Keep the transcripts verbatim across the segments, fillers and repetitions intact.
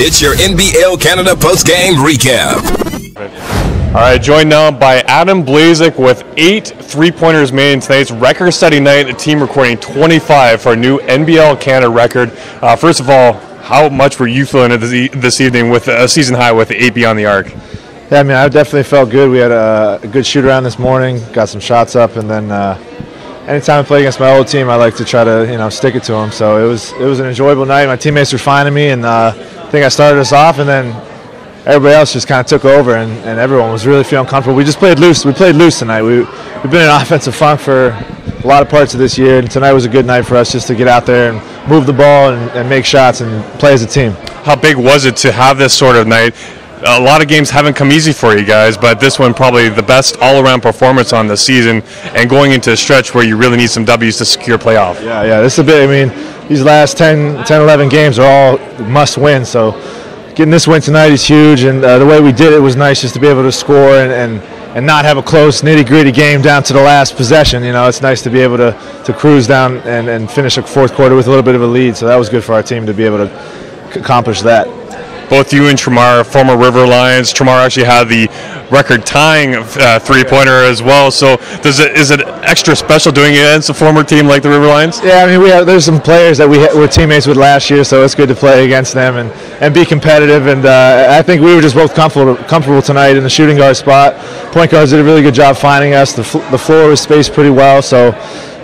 It's your N B L Canada post-game recap. All right, joined now by Adam Blazek with eight three-pointers made in tonight's record-setting night. The team recording twenty-five for a new N B L Canada record. Uh, first of all, how much were you feeling this, e this evening with a season high with the eight beyond the arc? Yeah, I mean, I definitely felt good. We had a, a good shoot-around this morning, got some shots up, and then uh, anytime I play against my old team, I like to try to you know stick it to them. So it was it was an enjoyable night. My teammates were finding me, and uh, I think I started us off, and then everybody else just kind of took over, and, and everyone was really feeling comfortable. We just played loose. We played loose tonight. We, we've been in offensive funk for a lot of parts of this year, and tonight was a good night for us just to get out there and move the ball and, and make shots and play as a team. How big was it to have this sort of night? A lot of games haven't come easy for you guys, but this one probably the best all-around performance on the season, and going into a stretch where you really need some W's to secure playoff. Yeah, yeah, this is a bit, I mean, these last ten, eleven games are all must win, so getting this win tonight is huge, and uh, the way we did it was nice just to be able to score and, and, and not have a close, nitty-gritty game down to the last possession. You know, it's nice to be able to, to cruise down and, and finish the fourth quarter with a little bit of a lead, so that was good for our team to be able to accomplish that. Both you and Tremar, former River Lions. Tremar actually had the record-tying uh, three-pointer as well. So, does it is it extra special doing it against a former team like the River Lions? Yeah, I mean, we have, there's some players that we ha were teammates with last year, so it's good to play against them and, and be competitive. And uh, I think we were just both comfortable comfortable tonight in the shooting guard spot. Point guards did a really good job finding us. The fl the floor was spaced pretty well, so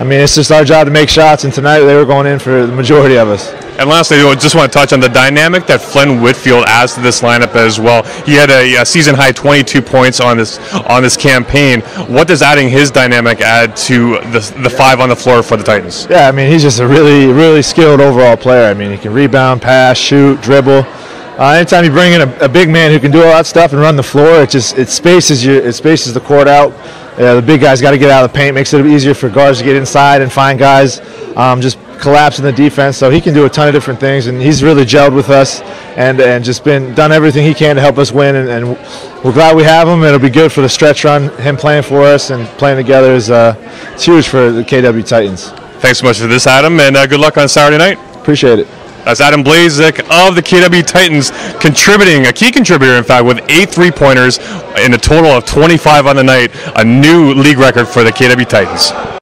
I mean, it's just our job to make shots. And tonight they were going in for the majority of us. And lastly, I just want to touch on the dynamic that Flynn Whitfield adds to this lineup as well. He had a, a season-high twenty-two points on this on this campaign. What does adding his dynamic add to the, the five on the floor for the Titans? Yeah, I mean, he's just a really, really skilled overall player. I mean, he can rebound, pass, shoot, dribble. Uh, anytime you bring in a, a big man who can do all that stuff and run the floor, it just it spaces your it spaces the court out. Yeah, the big guys got to get out of the paint, makes it easier for guards to get inside and find guys um, just collapsing the defense. So he can do a ton of different things, and he's really gelled with us and and just been done everything he can to help us win. And, and we're glad we have him. It'll be good for the stretch run. Him playing for us and playing together is uh, it's huge for the K W Titans. Thanks so much for this, Adam, and uh, good luck on Saturday night. Appreciate it. That's Adam Blazek of the K W Titans, contributing, a key contributor, in fact, with eight three-pointers in a total of twenty-five on the night, a new league record for the K W Titans.